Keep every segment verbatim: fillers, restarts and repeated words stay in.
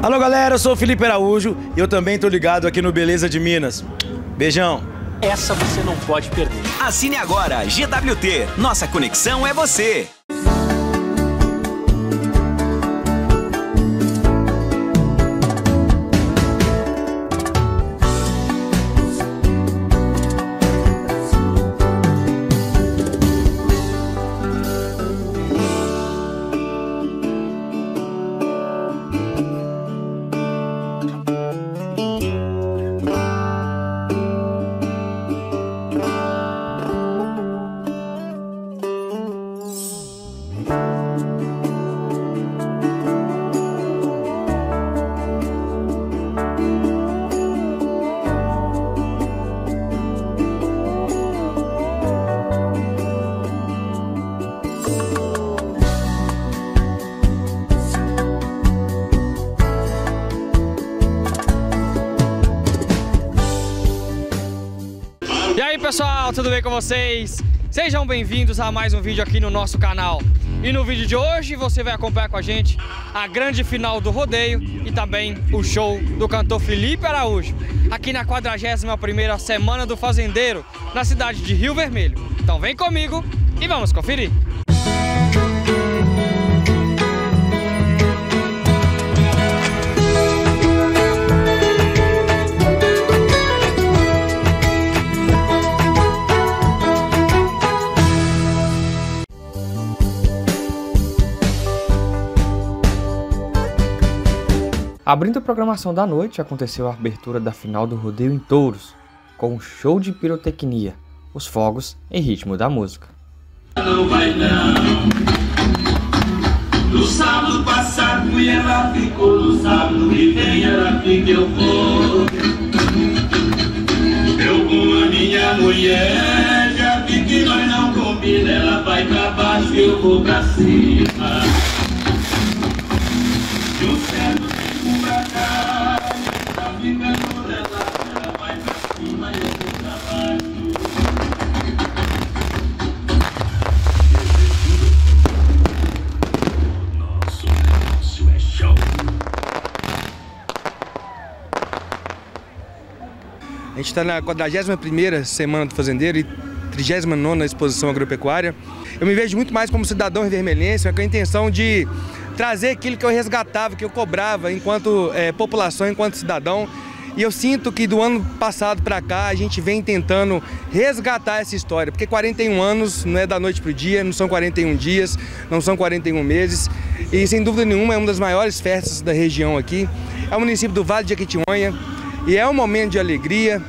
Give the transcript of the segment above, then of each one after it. Alô galera, eu sou o Felipe Araújo e eu também tô ligado aqui no Beleza de Minas. Beijão. Essa você não pode perder. Assine agora G W T. Nossa conexão é você. E aí pessoal, tudo bem com vocês? Sejam bem-vindos a mais um vídeo aqui no nosso canal. E no vídeo de hoje você vai acompanhar com a gente a grande final do rodeio e também o show do cantor Felipe Araújo, aqui na quadragésima primeira Semana do Fazendeiro, na cidade de Rio Vermelho. Então vem comigo e vamos conferir! Abrindo a programação da noite, aconteceu a abertura da final do rodeio em touros, com um show de pirotecnia, os fogos em ritmo da música. Não vai não. No sábado passado ela ficou, no sábado que vem ela fica, eu vou. Eu com a minha mulher, já vi que nós não combina, ela vai pra baixo e eu vou pra cima. De um certo a gente está na quadragésima primeira Semana do Fazendeiro e trigésima nona Exposição Agropecuária. Eu me vejo muito mais como cidadão rio-vermelhense, com a intenção de trazer aquilo que eu resgatava, que eu cobrava enquanto é, população, enquanto cidadão. E eu sinto que do ano passado para cá a gente vem tentando resgatar essa história, porque quarenta e um anos não é da noite para o dia, não são quarenta e um dias, não são quarenta e um meses. E sem dúvida nenhuma é uma das maiores festas da região aqui. É o município do Vale de Jequitinhonha e é um momento de alegria.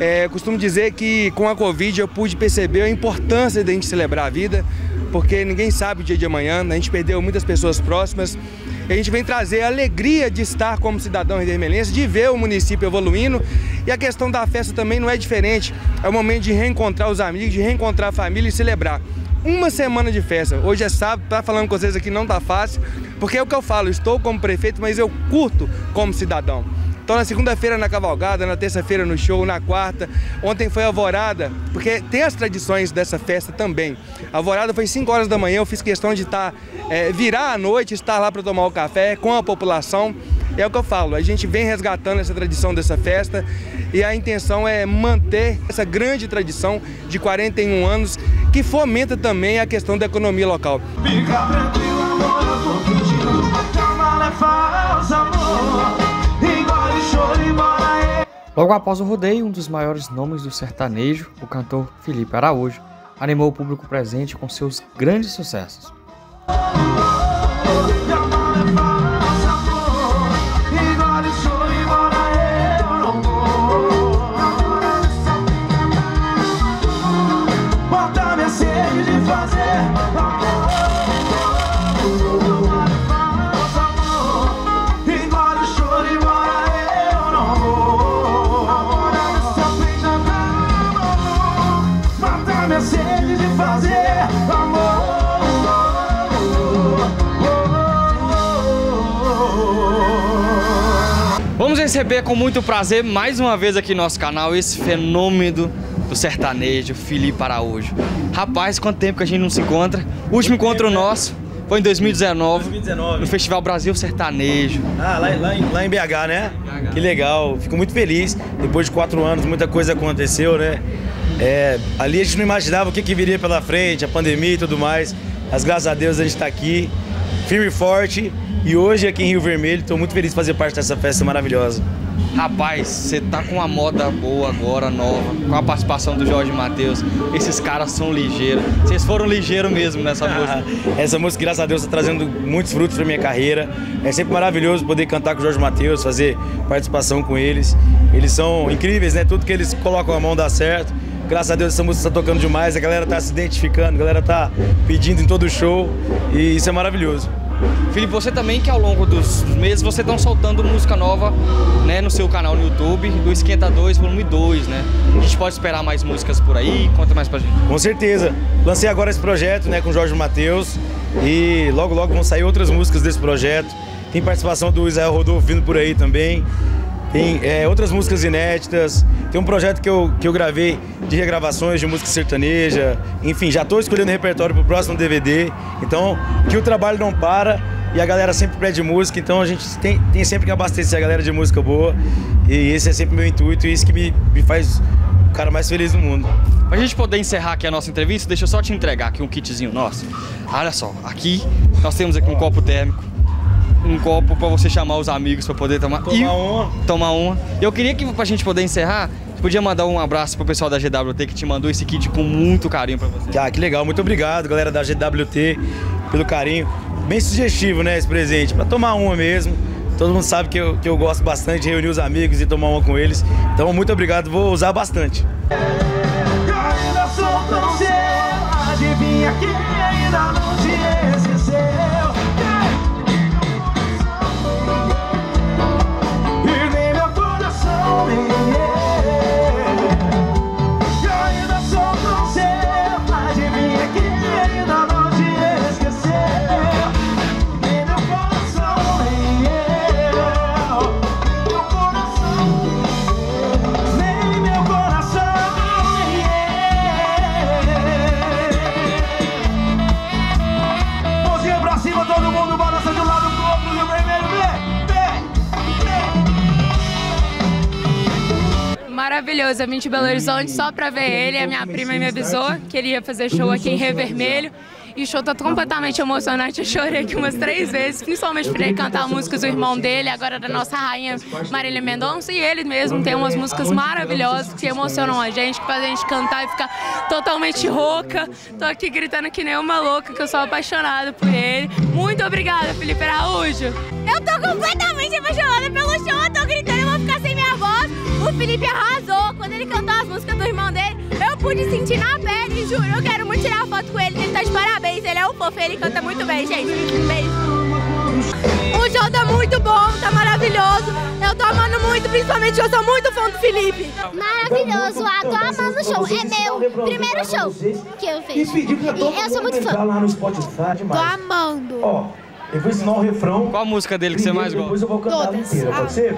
É, costumo dizer que com a Covid eu pude perceber a importância de a gente celebrar a vida, porque ninguém sabe o dia de amanhã, né? A gente perdeu muitas pessoas próximas. E a gente vem trazer a alegria de estar como cidadão rio-vermelhense, de ver o município evoluindo. E a questão da festa também não é diferente. É o momento de reencontrar os amigos, de reencontrar a família e celebrar. Uma semana de festa. Hoje é sábado, tá falando com vocês aqui não tá fácil, porque é o que eu falo, estou como prefeito, mas eu curto como cidadão. Então na segunda-feira na cavalgada, na terça-feira no show, na quarta. Ontem foi a alvorada, porque tem as tradições dessa festa também. A alvorada foi cinco horas da manhã, eu fiz questão de estar, é, virar à noite, estar lá para tomar o café com a população. É o que eu falo, a gente vem resgatando essa tradição dessa festa e a intenção é manter essa grande tradição de quarenta e um anos que fomenta também a questão da economia local. Fica tranquilo, amor, eu tô pedindo, calma, não é falso, amor. Logo após o rodeio, um dos maiores nomes do sertanejo, o cantor Felipe Araújo, animou o público presente com seus grandes sucessos. Vamos receber com muito prazer mais uma vez aqui no nosso canal esse fenômeno do sertanejo, Felipe Araújo. Rapaz, quanto tempo que a gente não se encontra. O último encontro nosso Foi em dois mil e dezenove, dois mil e dezenove, no Festival Brasil Sertanejo. Ah, lá, lá, em, lá em B H, né? B H. Que legal, fico muito feliz. Depois de quatro anos, muita coisa aconteceu, né? É, ali a gente não imaginava o que, que viria pela frente, a pandemia e tudo mais. Mas graças a Deus a gente está aqui, firme e forte. E hoje aqui em Rio Vermelho, estou muito feliz de fazer parte dessa festa maravilhosa. Rapaz, você tá com uma moda boa agora, nova, com a participação do Jorge Mateus. Esses caras são ligeiros. Vocês foram ligeiros mesmo nessa música. Essa música, graças a Deus, tá trazendo muitos frutos pra minha carreira. É sempre maravilhoso poder cantar com o Jorge Mateus, fazer participação com eles. Eles são incríveis, né? Tudo que eles colocam a mão dá certo. Graças a Deus essa música está tocando demais, a galera tá se identificando, a galera tá pedindo em todo show e isso é maravilhoso. Felipe, você também que ao longo dos meses você estão soltando música nova, né, no seu canal no YouTube, do Esquenta dois, volume dois, né? A gente pode esperar mais músicas por aí? Conta mais pra gente. Com certeza. Lancei agora esse projeto, né, com o Jorge Mateus e logo logo vão sair outras músicas desse projeto. Tem participação do Israel Rodolfo vindo por aí também. Tem é, outras músicas inéditas. Tem um projeto que eu, que eu gravei de regravações de música sertaneja. Enfim, já estou escolhendo repertório para o próximo D V D. Então, que o trabalho não para e a galera sempre pede música. Então, a gente tem, tem sempre que abastecer a galera de música boa. E esse é sempre o meu intuito e isso que me, me faz o cara mais feliz do mundo. Pra gente poder encerrar aqui a nossa entrevista, deixa eu só te entregar aqui um kitzinho nosso. Olha só, aqui nós temos aqui um copo térmico. Um copo pra você chamar os amigos pra poder tomar, tomar e... uma. Tomar uma. Eu queria que, pra gente poder encerrar, você podia mandar um abraço pro pessoal da G W T que te mandou esse kit com muito carinho pra você. Ah, que legal. Muito obrigado, galera da G W T, pelo carinho. Bem sugestivo, né, esse presente. Pra tomar uma mesmo. Todo mundo sabe que eu, que eu gosto bastante de reunir os amigos e tomar uma com eles. Então, muito obrigado. Vou usar bastante. Maravilhoso, eu vim de Belo Horizonte só pra ver ele, a minha prima me avisou que ele ia fazer show aqui em Rio Vermelho. E o show tá completamente emocionante, eu chorei aqui umas três vezes, principalmente por ele cantar músicas do irmão dele, agora da nossa rainha Marília Mendonça, e ele mesmo tem umas músicas maravilhosas que emocionam a gente, que fazem a gente cantar e ficar totalmente rouca. Tô aqui gritando que nem uma louca, que eu sou apaixonada por ele. Muito obrigada, Felipe Araújo! Eu tô completamente apaixonada pelo show, eu tô gritando, eu vou ficar sem minha voz. O Felipe arrasou, quando ele cantou as músicas do irmão dele, eu pude sentir na pele, juro, eu quero muito tirar foto com ele, ele tá de parabéns. Ele é um fofo, ele canta muito bem, gente. Beijo. O show tá muito bom, tá maravilhoso. Eu tô amando muito, principalmente eu sou muito fã do Felipe. Maravilhoso, ah, tô amando o show. É meu primeiro show que eu fiz. E eu sou muito fã. Tô amando. Ó, eu vou ensinar o refrão. Qual a música dele que você mais gosta? Todas. Pode ser?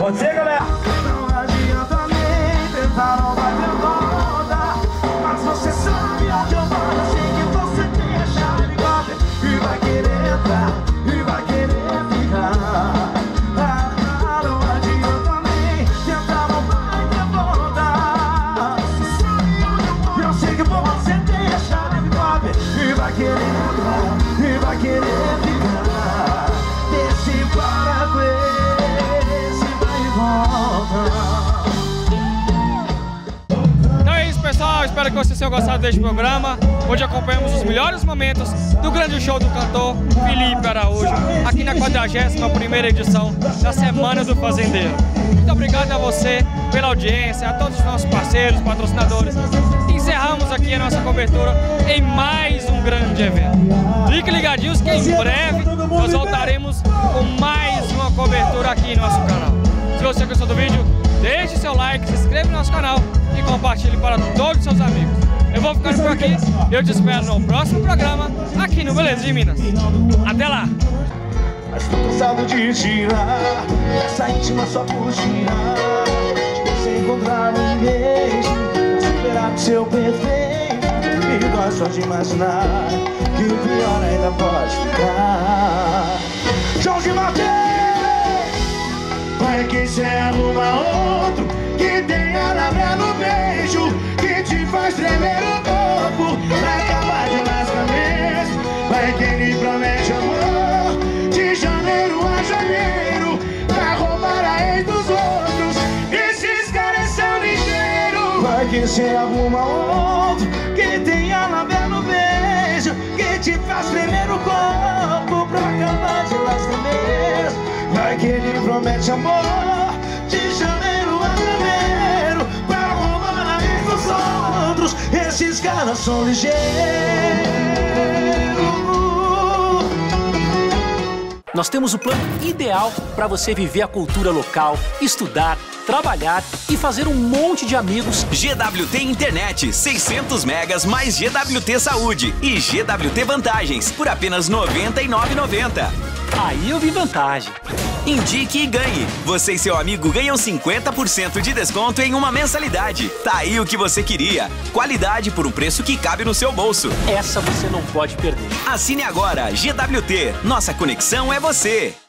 Pode ser, galera? Não adianta nem tentar roubar meu nome, mas você sabe onde eu vou. Então é isso, pessoal, espero que vocês tenham gostado deste programa, onde acompanhamos os melhores momentos do grande show do cantor Felipe Araújo, aqui na quadragésima primeira edição da Semana do Fazendeiro. Muito obrigado a você pela audiência, a todos os nossos parceiros, patrocinadores. Encerramos aqui a nossa cobertura em mais um grande evento. Fiquem ligadinhos que em breve nós voltaremos com mais uma cobertura aqui em nosso canal. Se você gostou do vídeo, deixe seu like, se inscreva no nosso canal e compartilhe para todos os seus amigos. Eu vou ficando por aqui e eu te espero no próximo programa aqui no Beleza de Minas. Até lá! Mas tô cansado de girar, essa íntima só por girar. De você encontrar um beijo, esperar do seu perfeito. e gosto de imaginar que o pior ainda pode ficar. Jorge Mateus! Vai que se arruma outro que tem a labra no beijo, que te faz tremer o corpo pra acabar de lascar mesmo. Vai que ele promete amor de janeiro a janeiro pra roubar a ex dos outros. Esses caras são ligeiros. Vai que se arruma outro que tem a labra no beijo, que te faz tremer o corpo pra acabar de lascar mesmo. Vai que ele promete amor de janeiro a janeiro pra roubar a ex dos outros. Esses caras são ligeiros. Nós temos o plano ideal para você viver a cultura local, estudar, trabalhar e fazer um monte de amigos. G W T Internet, seiscentos megas mais G W T Saúde e G W T Vantagens por apenas noventa e nove reais e noventa centavos. Aí eu vi vantagem. Indique e ganhe. Você e seu amigo ganham cinquenta por cento de desconto em uma mensalidade. Tá aí o que você queria. Qualidade por um preço que cabe no seu bolso. Essa você não pode perder. Assine agora G W T. Nossa conexão é você.